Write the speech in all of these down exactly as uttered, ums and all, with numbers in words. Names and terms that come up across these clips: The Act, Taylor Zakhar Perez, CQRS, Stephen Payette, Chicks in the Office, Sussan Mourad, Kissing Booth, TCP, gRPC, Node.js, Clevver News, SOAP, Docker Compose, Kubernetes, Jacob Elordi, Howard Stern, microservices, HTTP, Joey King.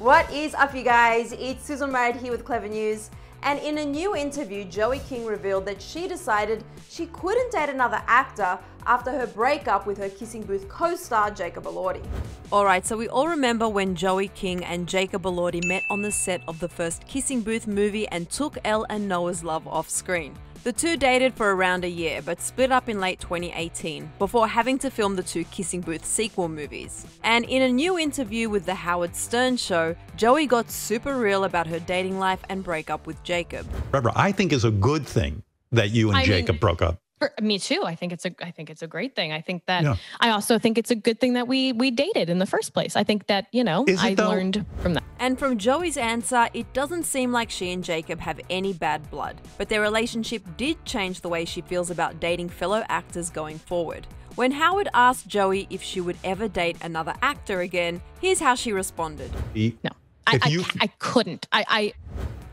What is up, you guys? It's Sussan Mourad here with Clevver News. And in a new interview, Joey King revealed that she decided she couldn't date another actor after her breakup with her Kissing Booth co-star Jacob Elordi. Alright, so we all remember when Joey King and Jacob Elordi met on the set of the first Kissing Booth movie and took Elle and Noah's love off screen. The two dated for around a year, but split up in late twenty eighteen, before having to film the two Kissing Booth sequel movies. And in a new interview with the Howard Stern show, Joey got super real about her dating life and breakup with Jacob. Remember, I think it's a good thing that you and I Jacob mean, broke up. For, me too. I think it's a. I think it's a great thing. I think that. Yeah. I also think it's a good thing that we we dated in the first place. I think that you know I though? learned from that. And from Joey's answer, it doesn't seem like she and Jacob have any bad blood, but their relationship did change the way she feels about dating fellow actors going forward. When Howard asked Joey if she would ever date another actor again, here's how she responded. He, no, I, you... I, I couldn't. I... I...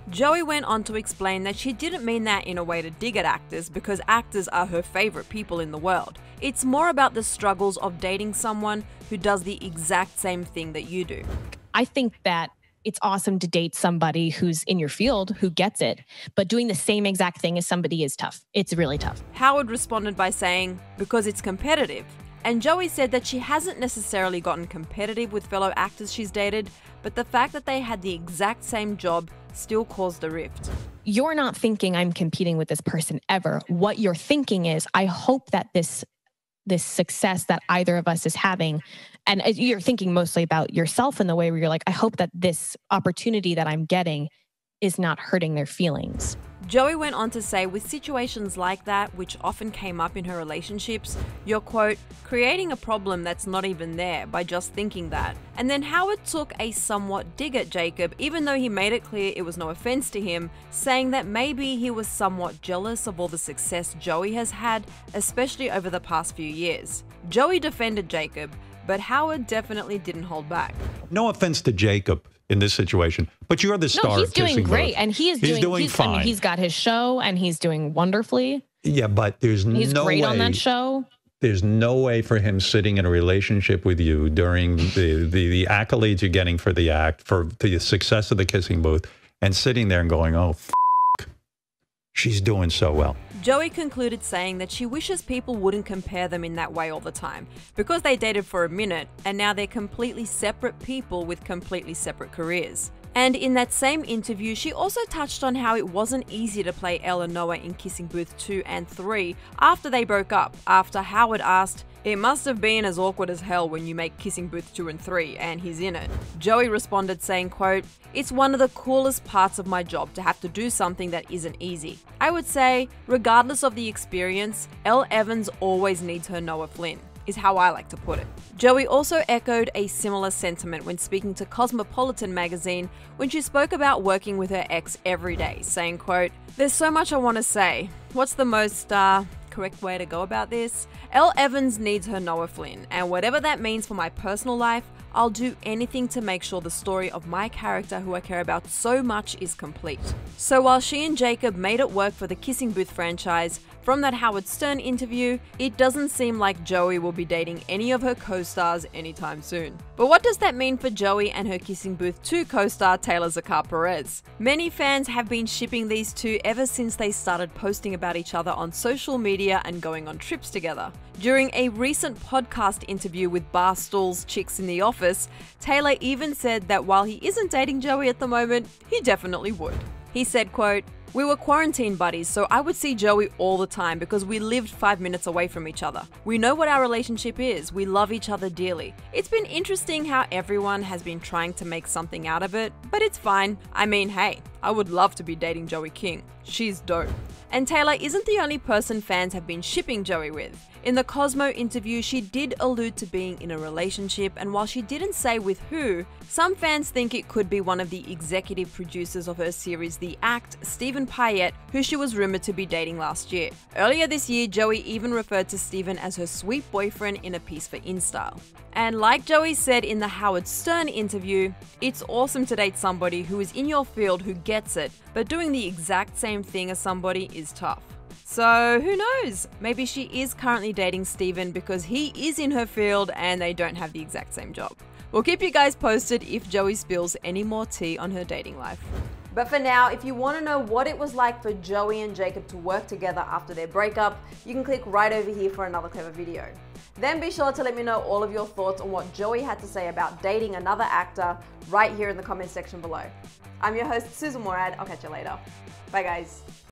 Joey went on to explain that she didn't mean that in a way to dig at actors, because actors are her favorite people in the world. It's more about the struggles of dating someone who does the exact same thing that you do. I think that it's awesome to date somebody who's in your field, who gets it, but doing the same exact thing as somebody is tough. It's really tough. Howard responded by saying, because it's competitive. And Joey said that she hasn't necessarily gotten competitive with fellow actors she's dated, but the fact that they had the exact same job still caused a rift. You're not thinking I'm competing with this person ever. What you're thinking is, I hope that this this success that either of us is having, and you're thinking mostly about yourself in the way where you're like, I hope that this opportunity that I'm getting is not hurting their feelings. Joey went on to say, with situations like that, which often came up in her relationships, you're, quote, creating a problem that's not even there by just thinking that. And then Howard took a somewhat dig at Jacob, even though he made it clear it was no offense to him, saying that maybe he was somewhat jealous of all the success Joey has had, especially over the past few years. Joey defended Jacob, but Howard definitely didn't hold back. No offense to Jacob in this situation, but you're the star. No, he's of doing great, and he is he's doing, doing he's, fine. I mean, he's got his show, and he's doing wonderfully. Yeah, but there's he's no great way on that show. There's no way for him sitting in a relationship with you during the, the the accolades you're getting for The Act, for the success of the Kissing Booth, and sitting there and going, "Oh, f she's doing so well." Joey concluded saying that she wishes people wouldn't compare them in that way all the time, because they dated for a minute and now they're completely separate people with completely separate careers. And in that same interview, she also touched on how it wasn't easy to play Elle and Noah in Kissing Booth two and three after they broke up, after Howard asked, "It must have been as awkward as hell when you make Kissing Booth two and three and he's in it." Joey responded saying, quote, "It's one of the coolest parts of my job to have to do something that isn't easy. I would say, regardless of the experience, Elle Evans always needs her Noah Flynn," is how I like to put it. Joey also echoed a similar sentiment when speaking to Cosmopolitan magazine when she spoke about working with her ex every day, saying, quote, "There's so much I want to say. What's the most uh, correct way to go about this? Elle Evans needs her Noah Flynn, and whatever that means for my personal life, I'll do anything to make sure the story of my character who I care about so much is complete." So while she and Jacob made it work for the Kissing Booth franchise, from that Howard Stern interview, it doesn't seem like Joey will be dating any of her co-stars anytime soon. But what does that mean for Joey and her Kissing Booth two co-star Taylor Zakhar Perez? Many fans have been shipping these two ever since they started posting about each other on social media and going on trips together. During a recent podcast interview with Barstool's Chicks in the Office, Taylor even said that while he isn't dating Joey at the moment, he definitely would. He said, quote, "We were quarantine buddies, so I would see Joey all the time because we lived five minutes away from each other. We know what our relationship is. We love each other dearly. It's been interesting how everyone has been trying to make something out of it, but it's fine. I mean, hey, I would love to be dating Joey King. She's dope." And Taylor isn't the only person fans have been shipping Joey with. In the Cosmo interview, she did allude to being in a relationship, and while she didn't say with who, some fans think it could be one of the executive producers of her series The Act, Stephen Payette, who she was rumored to be dating last year. Earlier this year, Joey even referred to Stephen as her sweet boyfriend in a piece for InStyle. And like Joey said in the Howard Stern interview, it's awesome to date somebody who is in your field who gets it, but doing the exact same thing as somebody is tough. So who knows? Maybe she is currently dating Stephen because he is in her field and they don't have the exact same job. We'll keep you guys posted if Joey spills any more tea on her dating life. But for now, if you want to know what it was like for Joey and Jacob to work together after their breakup, you can click right over here for another Clevver video. Then be sure to let me know all of your thoughts on what Joey had to say about dating another actor right here in the comments section below. I'm your host, Sussan Mourad. I'll catch you later. Bye guys.